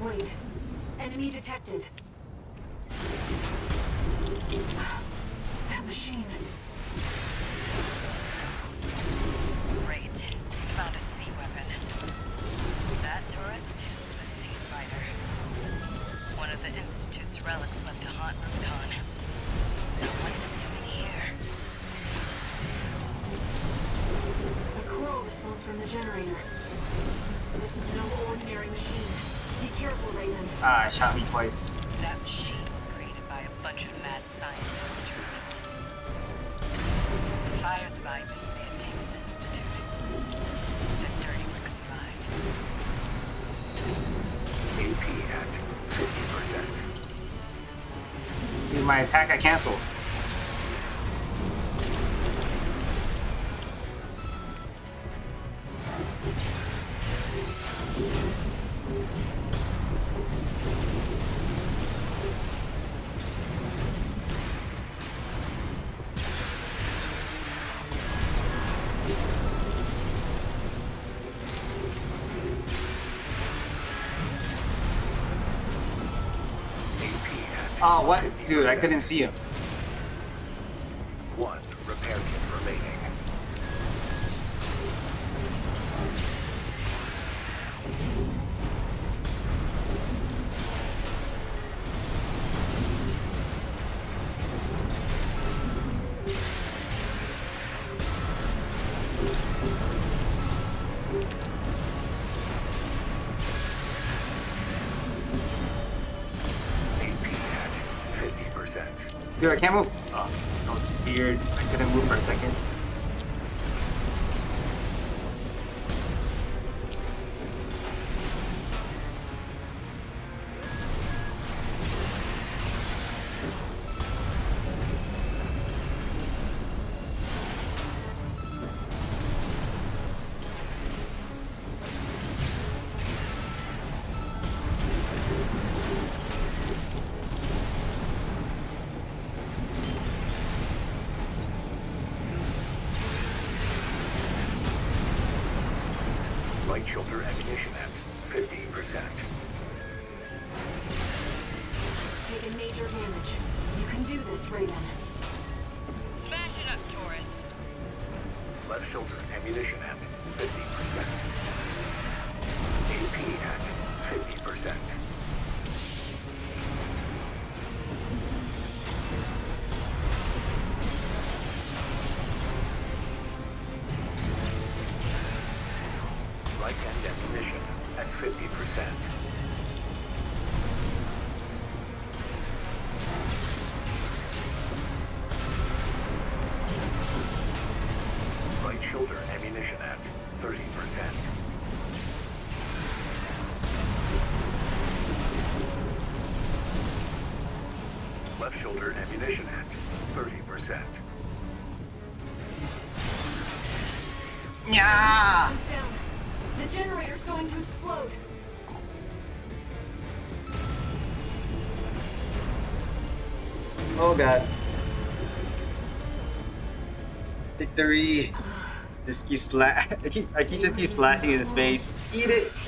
Wait. Enemy detected. That machine. Great. Found a C-Weapon. That tourist is a sea spider. One of the Institute's relics left to haunt Rubicon. Now what's it doing here? A crow whistles from the generator. This is no ordinary machine. Be careful, Raven. Ah, shot me twice. That machine was created by a bunch of mad scientists, tourist. The fires of Ibis may have taken the Institute. The dirty work survived. AP at 50%. Dude, my attack got canceled. Oh, what? Dude, I couldn't see him. One repair kit remaining. Dude, I can't move. Oh, that was weird. I couldn't move for a second. Light shoulder ammunition at 50%. It's taken major damage. You can do this, Raven. Smash it up, tourist. Left shoulder ammunition at 50%. AP at 50%. Right-hand ammunition at 50%. Right shoulder ammunition at 30%. Left shoulder ammunition at 30%. Yeah. The generator's going to explode. Oh god. Victory. This keeps I keep just keep slashing in his face. Eat it!